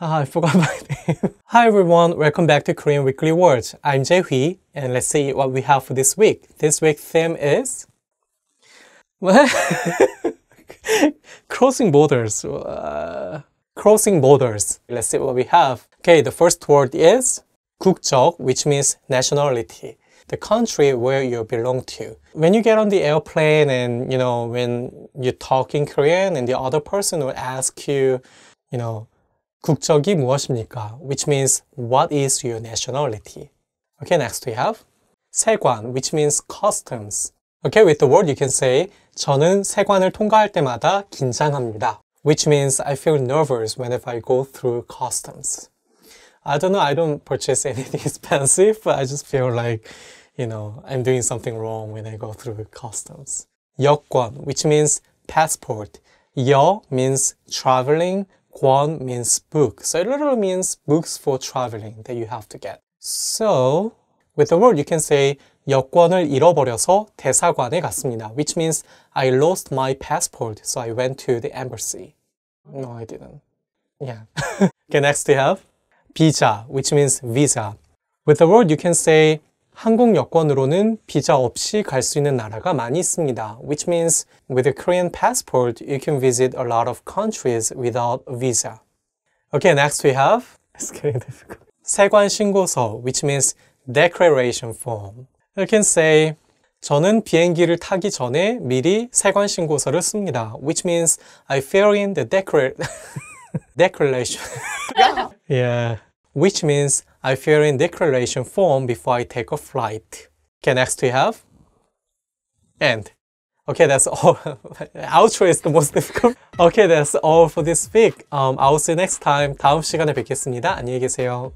I forgot my name. Hi everyone, welcome back to Korean Weekly Words. I'm Jae Hui, and let's see what we have for this week. This week's theme is... What? Crossing borders. Crossing borders. Let's see what we have. Okay, the first word is 국적, which means nationality. The country where you belong to. When you get on the airplane and, you know, when you talk in Korean and the other person will ask you, you know, 국적이 무엇입니까? Which means, what is your nationality? Okay, next we have 세관, which means customs. Okay, with the word you can say 저는 세관을 통과할 때마다 긴장합니다. Which means, I feel nervous whenever I go through customs. I don't know, I don't purchase anything expensive, but I just feel like, you know, I'm doing something wrong when I go through customs. 여권, which means passport. 여 means traveling. 권 means book. So it literally means books for traveling that you have to get. So with the word you can say 여권을 잃어버려서 대사관에 갔습니다. Which means I lost my passport, so I went to the embassy. No, I didn't. Yeah. Okay, next we have 비자, which means visa. With the word you can say 한국 여권으로는 비자 없이 갈 수 있는 나라가 많이 있습니다. Which means, with a Korean passport, you can visit a lot of countries without a visa. Okay, next we have... It's getting difficult. 세관 신고서, which means declaration form. You can say, 저는 비행기를 타기 전에 미리 세관 신고서를 씁니다. Which means, I fill in the declaration. Yeah. Which means, I fill in declaration form before I take a flight. Okay, next we have end. Okay, that's all. Outro is the most difficult. Okay, that's all for this week. I'll see you next time. 다음 시간에 뵙겠습니다. 안녕히 계세요.